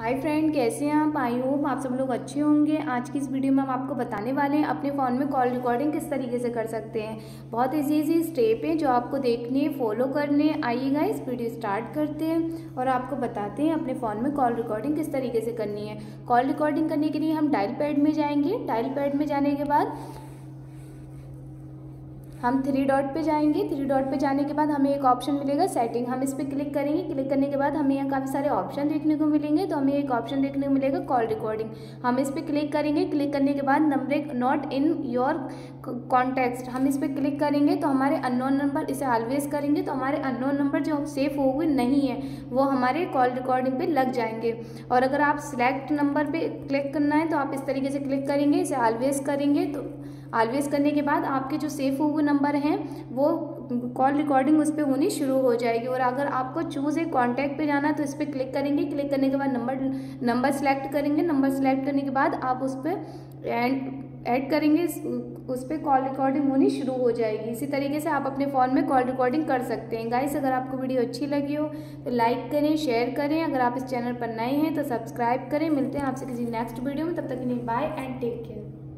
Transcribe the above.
Hi friend, कैसे हैं आप? आई होप आप सब लोग अच्छे होंगे। आज की इस वीडियो में हम आपको बताने वाले हैं अपने फ़ोन में कॉल रिकॉर्डिंग किस तरीके से कर सकते हैं। बहुत इजी स्टेप है जो आपको देखने फॉलो करने। आइएगा इस वीडियो स्टार्ट करते हैं और आपको बताते हैं अपने फ़ोन में कॉल रिकॉर्डिंग किस तरीके से करनी है। कॉल रिकॉर्डिंग करने के लिए हम डायल पैड में जाएँगे। डायल पैड में जाने के बाद हम थ्री डॉट पे जाएंगे। थ्री डॉट पे जाने के बाद हमें एक ऑप्शन मिलेगा सेटिंग। हम इस पर क्लिक करेंगे। क्लिक करने के बाद हमें यहाँ काफ़ी सारे ऑप्शन देखने को मिलेंगे। तो हमें एक ऑप्शन देखने को मिलेगा कॉल रिकॉर्डिंग। हम इस पर क्लिक करेंगे। क्लिक करने के बाद number not in your context, हम इस पर क्लिक करेंगे तो हमारे अननोन नंबर, इसे ऑलवेज करेंगे तो हमारे अननोन नंबर जो सेफ हो हुए नहीं है वो हमारे कॉल रिकॉर्डिंग पर लग जाएंगे। और अगर आप सिलेक्ट नंबर पर क्लिक करना है तो आप इस तरीके से क्लिक करेंगे, इसे ऑलवेज करेंगे। तो ऑलवेज करने के बाद आपके जो सेफ हुए नंबर हैं वो कॉल रिकॉर्डिंग उस पर होनी शुरू हो जाएगी। और अगर आपको चूज़ एक कॉन्टैक्ट पे जाना है तो इस पर क्लिक करेंगे। क्लिक करने के बाद नंबर सेलेक्ट करेंगे। नंबर सेलेक्ट करने के बाद आप उस पर ऐड करेंगे, उस पर कॉल रिकॉर्डिंग होनी शुरू हो जाएगी। इसी तरीके से आप अपने फ़ोन में कॉल रिकॉर्डिंग कर सकते हैं। गाइस, अगर आपको वीडियो अच्छी लगी हो तो लाइक करें, शेयर करें। अगर आप इस चैनल पर नए हैं तो सब्सक्राइब करें। मिलते हैं आपसे किसी नेक्स्ट वीडियो में, तब तक के लिए बाय एंड टेक केयर।